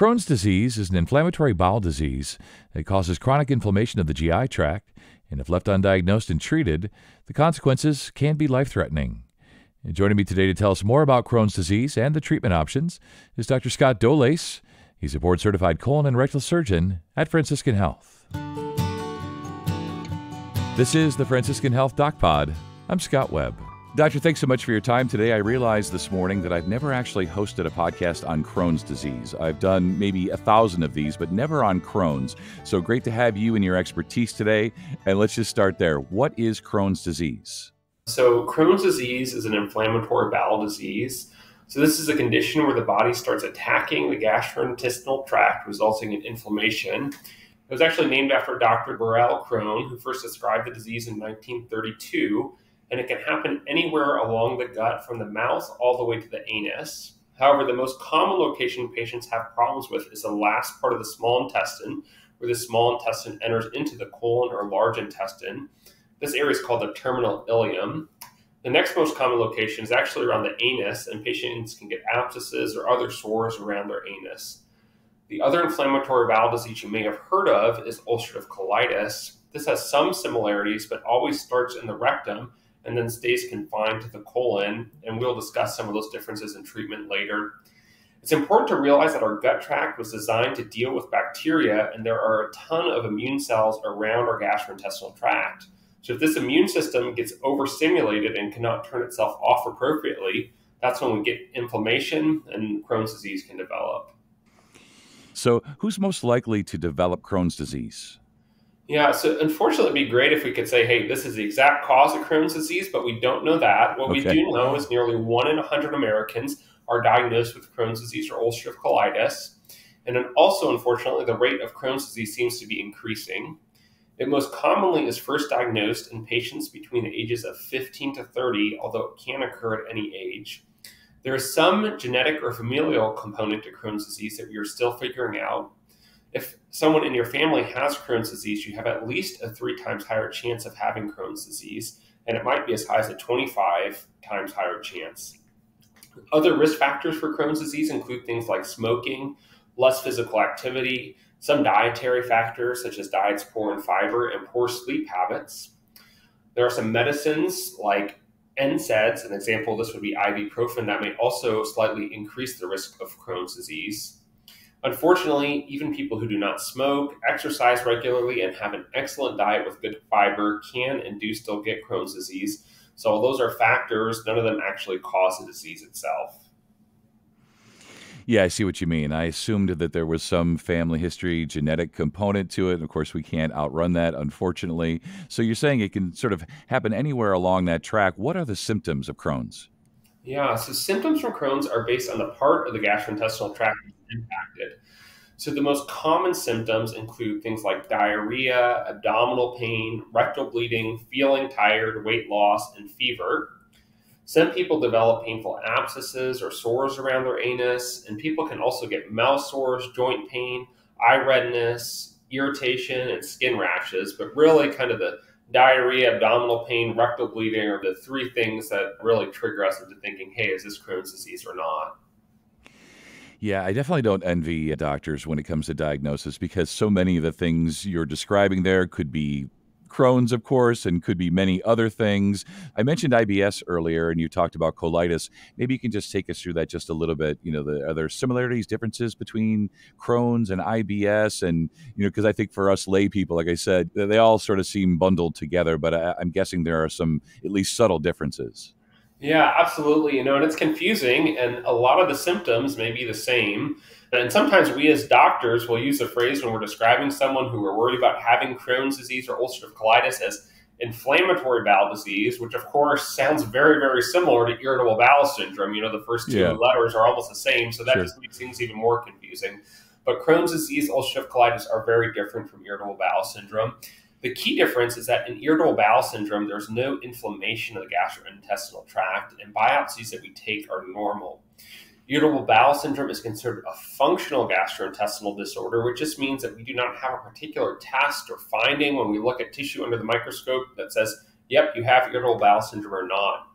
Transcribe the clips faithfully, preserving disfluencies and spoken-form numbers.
Crohn's disease is an inflammatory bowel disease that causes chronic inflammation of the G I tract, and if left undiagnosed and treated, the consequences can be life-threatening. And joining me today to tell us more about Crohn's disease and the treatment options is Doctor Scott Dolejs. He's a board-certified colon and rectal surgeon at Franciscan Health. This is the Franciscan Health DocPod. I'm Scott Webb. Doctor, thanks so much for your time today. I realized this morning that I've never actually hosted a podcast on Crohn's disease. I've done maybe a thousand of these, but never on Crohn's. So great to have you and your expertise today. And let's just start there. What is Crohn's disease? So Crohn's disease is an inflammatory bowel disease. So this is a condition where the body starts attacking the gastrointestinal tract, resulting in inflammation. It was actually named after Doctor Burrell Crohn, who first described the disease in nineteen thirty-two. And it can happen anywhere along the gut from the mouth all the way to the anus. However, the most common location patients have problems with is the last part of the small intestine, where the small intestine enters into the colon or large intestine. This area is called the terminal ileum. The next most common location is actually around the anus, and patients can get abscesses or other sores around their anus. The other inflammatory bowel disease you may have heard of is ulcerative colitis. This has some similarities, but always starts in the rectum and then stays confined to the colon, and we'll discuss some of those differences in treatment later. It's important to realize that our gut tract was designed to deal with bacteria, and there are a ton of immune cells around our gastrointestinal tract. So if this immune system gets overstimulated and cannot turn itself off appropriately, that's when we get inflammation and Crohn's disease can develop. So who's most likely to develop Crohn's disease? Yeah, so unfortunately, it'd be great if we could say, hey, this is the exact cause of Crohn's disease, but we don't know that. What okay. we do know is nearly one in one hundred Americans are diagnosed with Crohn's disease or ulcerative colitis. And then also, unfortunately, the rate of Crohn's disease seems to be increasing. It most commonly is first diagnosed in patients between the ages of fifteen to thirty, although it can occur at any age. There is some genetic or familial component to Crohn's disease that we are still figuring out. If someone in your family has Crohn's disease, you have at least a three times higher chance of having Crohn's disease, and it might be as high as a twenty-five times higher chance. Other risk factors for Crohn's disease include things like smoking, less physical activity, some dietary factors such as diets poor in fiber, and poor sleep habits. There are some medicines like N SAIDs, an example of this would be ibuprofen, that may also slightly increase the risk of Crohn's disease. Unfortunately, even people who do not smoke, exercise regularly, and have an excellent diet with good fiber can and do still get Crohn's disease. So all those are factors. None of them actually cause the disease itself. Yeah, I see what you mean. I assumed that there was some family history, genetic component to it. And of course, we can't outrun that, unfortunately. So you're saying it can sort of happen anywhere along that track. What are the symptoms of Crohn's? Yeah, so symptoms from Crohn's are based on the part of the gastrointestinal tract impacted. So the most common symptoms include things like diarrhea, abdominal pain, rectal bleeding, feeling tired, weight loss, and fever. Some people develop painful abscesses or sores around their anus, and people can also get mouth sores, joint pain, eye redness, irritation, and skin rashes, but really kind of the diarrhea, abdominal pain, rectal bleeding are the three things that really trigger us into thinking, hey, is this Crohn's disease or not? Yeah, I definitely don't envy doctors when it comes to diagnosis, because so many of the things you're describing there could be Crohn's, of course, and could be many other things. I mentioned I B S earlier, and you talked about colitis. Maybe you can just take us through that just a little bit. You know, the, are there similarities, differences between Crohn's and I B S? And, you know, because I think for us lay people, like I said, they all sort of seem bundled together, but I, I'm guessing there are some at least subtle differences. Yeah, absolutely. You know, and it's confusing, and a lot of the symptoms may be the same. And sometimes we as doctors will use the phrase when we're describing someone who we're worried about having Crohn's disease or ulcerative colitis as inflammatory bowel disease, which of course sounds very, very similar to irritable bowel syndrome. You know, the first two yeah. letters are almost the same, so that sure. just makes things even more confusing. But Crohn's disease, ulcerative colitis are very different from irritable bowel syndrome. The key difference is that in irritable bowel syndrome, there's no inflammation of the gastrointestinal tract, and biopsies that we take are normal. Irritable bowel syndrome is considered a functional gastrointestinal disorder, which just means that we do not have a particular test or finding when we look at tissue under the microscope that says, yep, you have irritable bowel syndrome or not.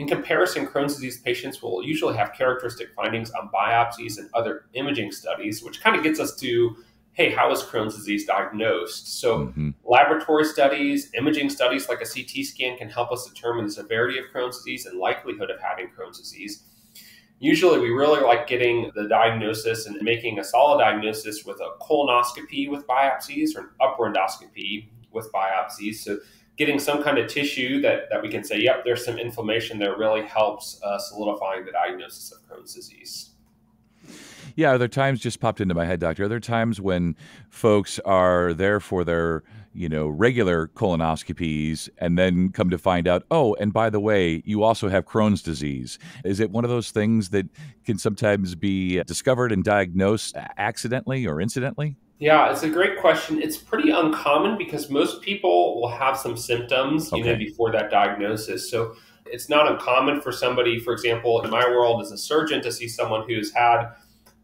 In comparison, Crohn's disease patients will usually have characteristic findings on biopsies and other imaging studies, which kind of gets us to, hey, how is Crohn's disease diagnosed? So mm-hmm. laboratory studies, imaging studies like a C T scan can help us determine the severity of Crohn's disease and likelihood of having Crohn's disease. Usually we really like getting the diagnosis and making a solid diagnosis with a colonoscopy with biopsies or an upper endoscopy with biopsies. So getting some kind of tissue that, that we can say, yep, there's some inflammation there really helps uh, solidifying the diagnosis of Crohn's disease. Yeah, are there times, just popped into my head, Doctor, are there times when folks are there for their, you know, regular colonoscopies and then come to find out, oh, and by the way, you also have Crohn's disease? Is it one of those things that can sometimes be discovered and diagnosed accidentally or incidentally? Yeah, it's a great question. It's pretty uncommon because most people will have some symptoms, you okay. know, before that diagnosis. So it's not uncommon for somebody, for example, in my world as a surgeon, to see someone who's had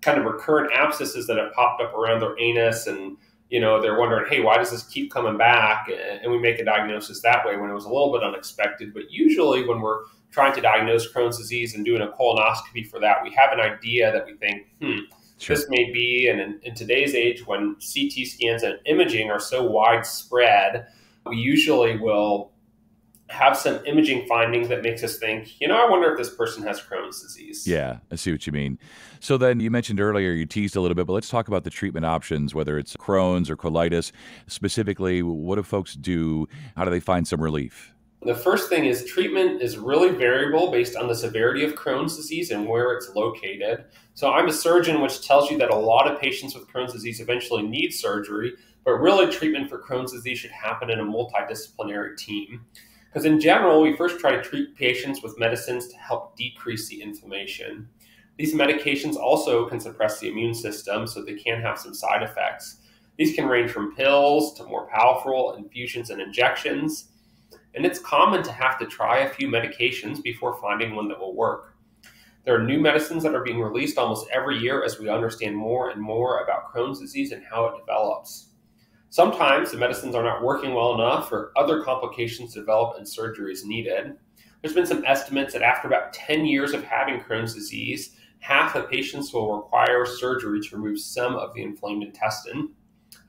kind of recurrent abscesses that have popped up around their anus, and you know they're wondering, hey, why does this keep coming back? And we make a diagnosis that way when it was a little bit unexpected. But usually when we're trying to diagnose Crohn's disease and doing a colonoscopy for that, we have an idea that we think, hmm, sure. this may be. And in, in today's age, when C T scans and imaging are so widespread, we usually will have some imaging findings that makes us think, you know, I wonder if this person has Crohn's disease. Yeah, I see what you mean. So then you mentioned earlier, you teased a little bit, but let's talk about the treatment options, whether it's Crohn's or colitis. Specifically, what do folks do? How do they find some relief? The first thing is treatment is really variable based on the severity of Crohn's disease and where it's located. So I'm a surgeon, which tells you that a lot of patients with Crohn's disease eventually need surgery, but really treatment for Crohn's disease should happen in a multidisciplinary team. Because in general, we first try to treat patients with medicines to help decrease the inflammation. These medications also can suppress the immune system, so they can have some side effects. These can range from pills to more powerful infusions and injections. And it's common to have to try a few medications before finding one that will work. There are new medicines that are being released almost every year as we understand more and more about Crohn's disease and how it develops. Sometimes the medicines are not working well enough or other complications develop and surgery is needed. There's been some estimates that after about ten years of having Crohn's disease, half of patients will require surgery to remove some of the inflamed intestine.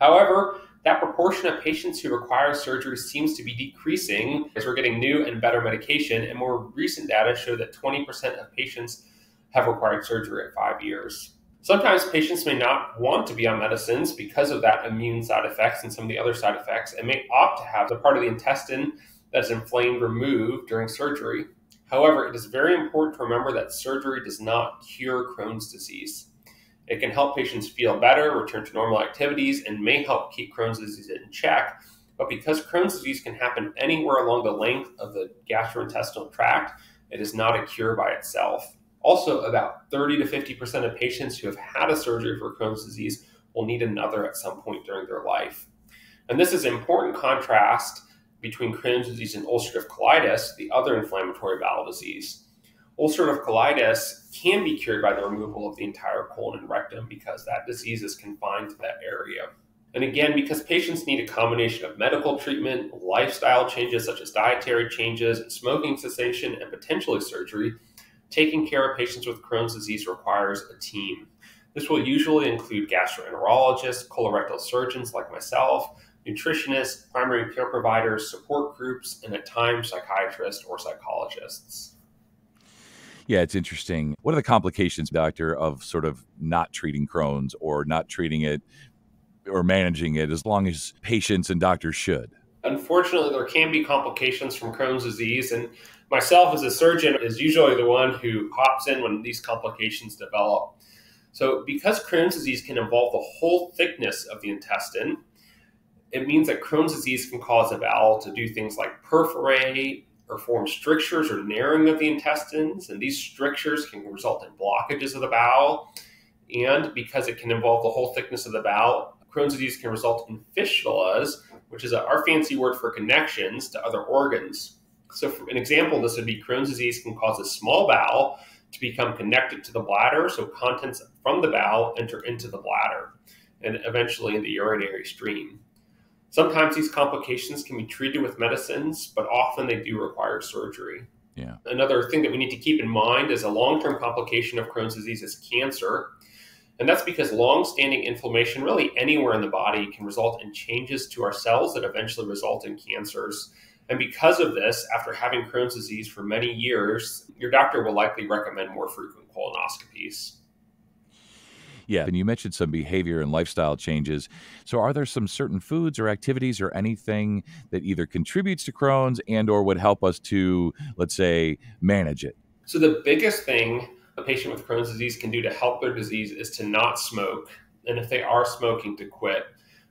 However, that proportion of patients who require surgery seems to be decreasing as we're getting new and better medication, and more recent data show that twenty percent of patients have required surgery at five years. Sometimes patients may not want to be on medicines because of that immune side effects and some of the other side effects, and may opt to have the part of the intestine that's inflamed removed during surgery. However, it is very important to remember that surgery does not cure Crohn's disease. It can help patients feel better, return to normal activities, and may help keep Crohn's disease in check. But because Crohn's disease can happen anywhere along the length of the gastrointestinal tract, it is not a cure by itself. Also, about thirty to fifty percent of patients who have had a surgery for Crohn's disease will need another at some point during their life. And this is an important contrast between Crohn's disease and ulcerative colitis, the other inflammatory bowel disease. Ulcerative colitis can be cured by the removal of the entire colon and rectum because that disease is confined to that area. And again, because patients need a combination of medical treatment, lifestyle changes such as dietary changes, smoking cessation, and potentially surgery, taking care of patients with Crohn's disease requires a team. This will usually include gastroenterologists, colorectal surgeons like myself, nutritionists, primary care providers, support groups, and at times psychiatrists or psychologists. Yeah, it's interesting. What are the complications, Doctor, of sort of not treating Crohn's or not treating it or managing it as long as patients and doctors should? Unfortunately, there can be complications from Crohn's disease, and myself as a surgeon is usually the one who hops in when these complications develop. So because Crohn's disease can involve the whole thickness of the intestine, it means that Crohn's disease can cause the bowel to do things like perforate or form strictures or narrowing of the intestines, and these strictures can result in blockages of the bowel. And because it can involve the whole thickness of the bowel, Crohn's disease can result in fistulas, which is our fancy word for connections to other organs. So for an example, this would be Crohn's disease can cause a small bowel to become connected to the bladder, so contents from the bowel enter into the bladder and eventually in the urinary stream. Sometimes these complications can be treated with medicines, but often they do require surgery. Yeah. Another thing that we need to keep in mind is a long-term complication of Crohn's disease is cancer. And that's because long-standing inflammation really anywhere in the body can result in changes to our cells that eventually result in cancers. And because of this, after having Crohn's disease for many years, your doctor will likely recommend more frequent colonoscopies. Yeah, and you mentioned some behavior and lifestyle changes. So are there some certain foods or activities or anything that either contributes to Crohn's and or would help us to, let's say, manage it? So the biggest thing a patient with Crohn's disease can do to help their disease is to not smoke. And if they are smoking, to quit.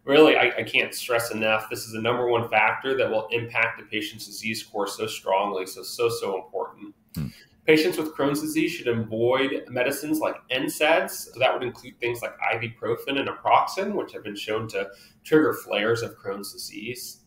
Really, I, I can't stress enough, this is the number one factor that will impact a patient's disease course so strongly, so, so, so important. Hmm. Patients with Crohn's disease should avoid medicines like N SAIDs. So that would include things like ibuprofen and naproxen, which have been shown to trigger flares of Crohn's disease.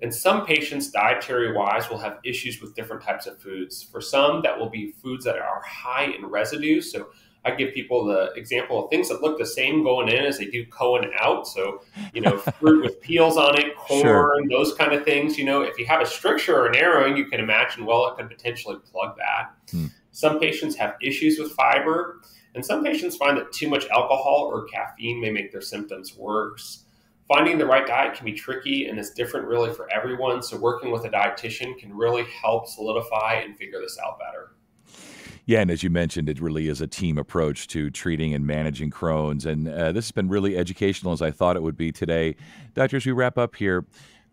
And some patients, dietary-wise, will have issues with different types of foods. For some, that will be foods that are high in residue. So I give people the example of things that look the same going in as they do going out. So, you know, fruit with peels on it, corn, sure. Those kind of things. You know, if you have a stricture or an narrowing, you can imagine, well, it could potentially plug that. Hmm. Some patients have issues with fiber, and some patients find that too much alcohol or caffeine may make their symptoms worse. Finding the right diet can be tricky, and it's different really for everyone. So working with a dietitian can really help solidify and figure this out better. Yeah, and as you mentioned, it really is a team approach to treating and managing Crohn's. And uh, this has been really educational, as I thought it would be today. Doctor, as we wrap up here,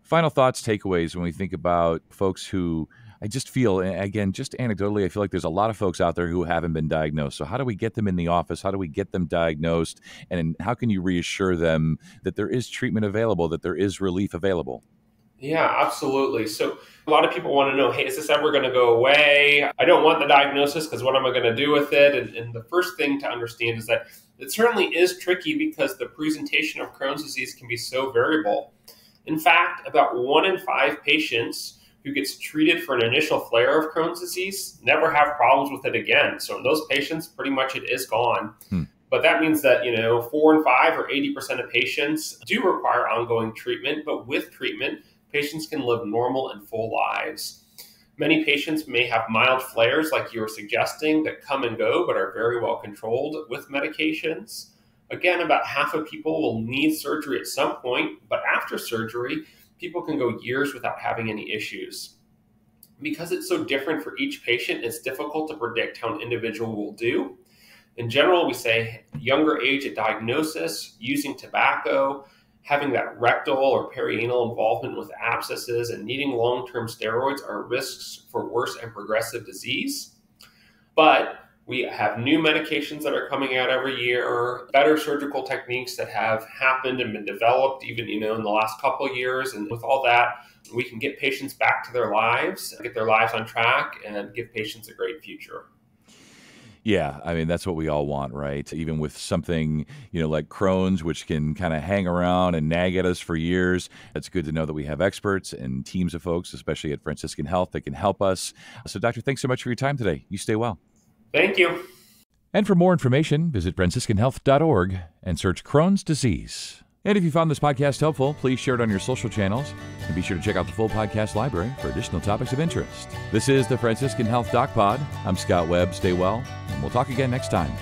final thoughts, takeaways when we think about folks who, I just feel, again, just anecdotally, I feel like there's a lot of folks out there who haven't been diagnosed. So how do we get them in the office? How do we get them diagnosed? And how can you reassure them that there is treatment available, that there is relief available? Yeah, absolutely. So a lot of people want to know, hey, is this ever going to go away? I don't want the diagnosis because what am I going to do with it? And, and the first thing to understand is that it certainly is tricky because the presentation of Crohn's disease can be so variable. In fact, about one in five patients who gets treated for an initial flare of Crohn's disease never have problems with it again. So in those patients, pretty much it is gone. Hmm. But that means that, you know, four in five or eighty percent of patients do require ongoing treatment, but with treatment, patients can live normal and full lives. Many patients may have mild flares, like you were suggesting, that come and go, but are very well controlled with medications. Again, about half of people will need surgery at some point, but after surgery, people can go years without having any issues. Because it's so different for each patient, it's difficult to predict how an individual will do. In general, we say younger age at diagnosis, using tobacco, having that rectal or perianal involvement with abscesses, and needing long-term steroids are risks for worse and progressive disease. But we have new medications that are coming out every year, better surgical techniques that have happened and been developed even, you know, in the last couple of years. And with all that, we can get patients back to their lives, get their lives on track, and give patients a great future. Yeah, I mean, that's what we all want, right? Even with something, you know, like Crohn's, which can kind of hang around and nag at us for years, it's good to know that we have experts and teams of folks, especially at Franciscan Health, that can help us. So, Doctor, thanks so much for your time today. You stay well. Thank you. And for more information, visit franciscan health dot org and search Crohn's disease. And if you found this podcast helpful, please share it on your social channels and be sure to check out the full podcast library for additional topics of interest. This is the Franciscan Health DocPod. I'm Scott Webb. Stay well, and we'll talk again next time.